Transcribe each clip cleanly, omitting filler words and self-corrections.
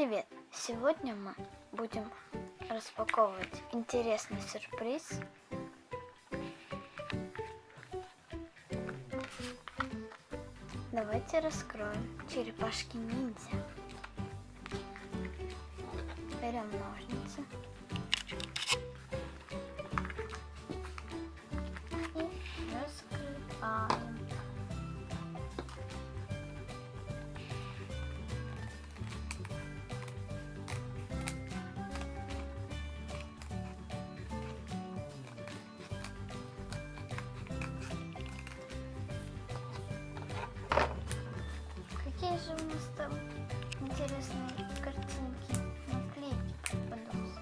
Привет! Сегодня мы будем распаковывать интересный сюрприз. Давайте раскроем черепашки ниндзя. Берем ножницы и раскрываем. У нас там интересные картинки, наклейки попадутся.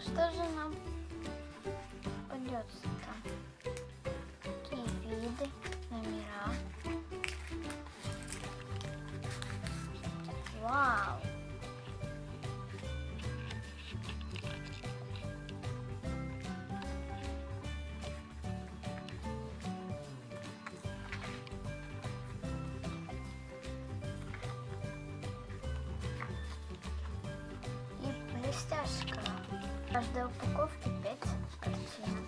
Что же нам придется там? Какие виды, номера? Вау! И блестяшка. В каждой упаковке 5 картинок.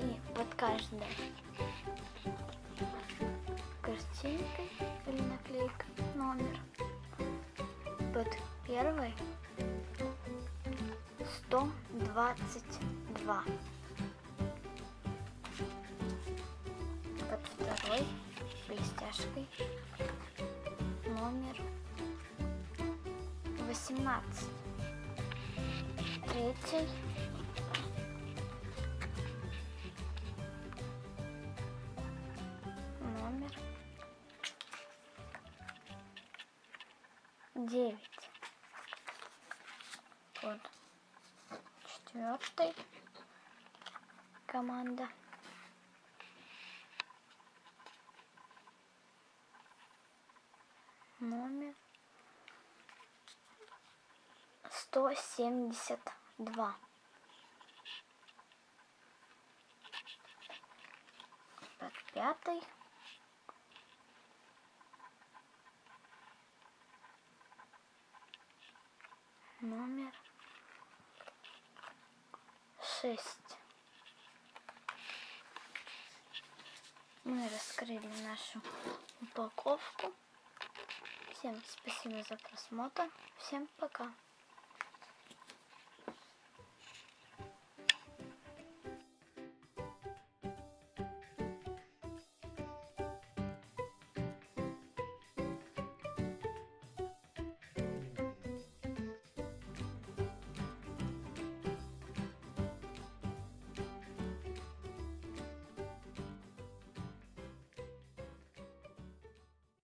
И под каждой картинкой или наклейкой номер. Под первой 122. Под второй блестяшкой номер 18, третий, 9, вот 4-й команда. Номер 172. Под 5-й. 6. Мы раскрыли нашу упаковку. Всем спасибо за просмотр. Всем пока.